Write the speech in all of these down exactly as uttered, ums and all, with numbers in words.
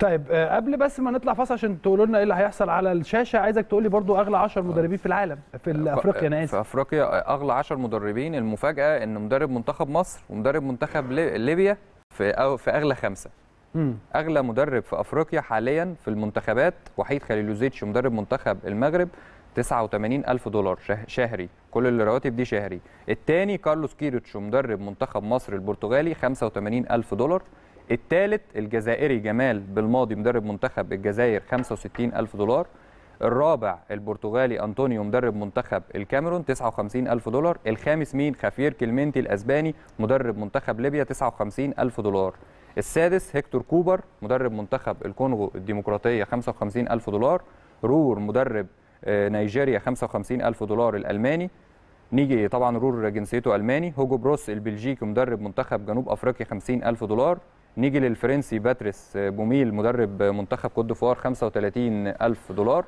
طيب قبل بس ما نطلع فاصل عشان تقولوا لنا ايه اللي هيحصل على الشاشه، عايزك تقول لي برضو اغلى عشرة مدربين في العالم في افريقيا. انا اسف، في افريقيا اغلى عشرة مدربين. المفاجاه ان مدرب منتخب مصر ومدرب منتخب ليبيا في في اغلى خمسه. امم اغلى مدرب في افريقيا حاليا في المنتخبات وحيد خليلوزيتش، مدرب منتخب المغرب، تسعة وثمانين ألف دولار شهري، كل الرواتب دي شهري. الثاني كارلوس كيروتش مدرب منتخب مصر البرتغالي، خمسة وثمانين ألف دولار. الثالث الجزائري جمال بلماضي مدرب منتخب الجزائر، خمسة وستين ألف دولار. الرابع البرتغالي أنطونيو مدرب منتخب الكاميرون، تسعة وخمسين ألف دولار. الخامس مين؟ خافيير كليمنتي الأسباني مدرب منتخب ليبيا، تسعة وخمسين ألف دولار. السادس هيكتور كوبر مدرب منتخب الكونغو الديمقراطية، خمسة وخمسين ألف دولار. رور مدرب نيجيريا، خمسة وخمسين ألف دولار الألماني. نيجي طبعا رور جنسيته ألماني. هوجو بروس البلجيكي مدرب منتخب جنوب أفريقيا، خمسين ألف دولار. نيجي للفرنسي باتريس بوميل مدرب منتخب كوت ديفوار، خمسة وثلاثين ألف دولار.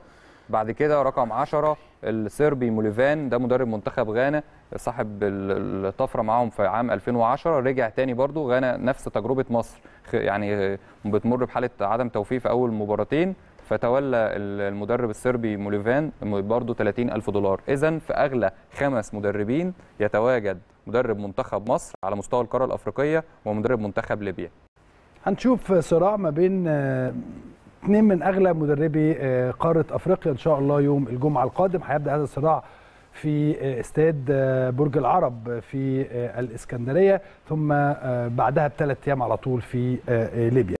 بعد كده رقم عشرة الصربي موليفان، ده مدرب منتخب غانا، صاحب الطفره معاهم في عام ألفين وعشرة، رجع تاني برضو. غانا نفس تجربه مصر، يعني بتمر بحاله عدم توفيق في اول مباراتين، فتولى المدرب الصربي موليفان برضو ثلاثين ألف دولار. إذن في أغلى خمس مدربين يتواجد مدرب منتخب مصر على مستوى القارة الأفريقية ومدرب منتخب ليبيا. هنشوف صراع ما بين اثنين من أغلى مدربي قارة أفريقيا إن شاء الله يوم الجمعة القادم. هيبدأ هذا الصراع في استاد برج العرب في الإسكندرية، ثم بعدها بثلاث أيام على طول في ليبيا.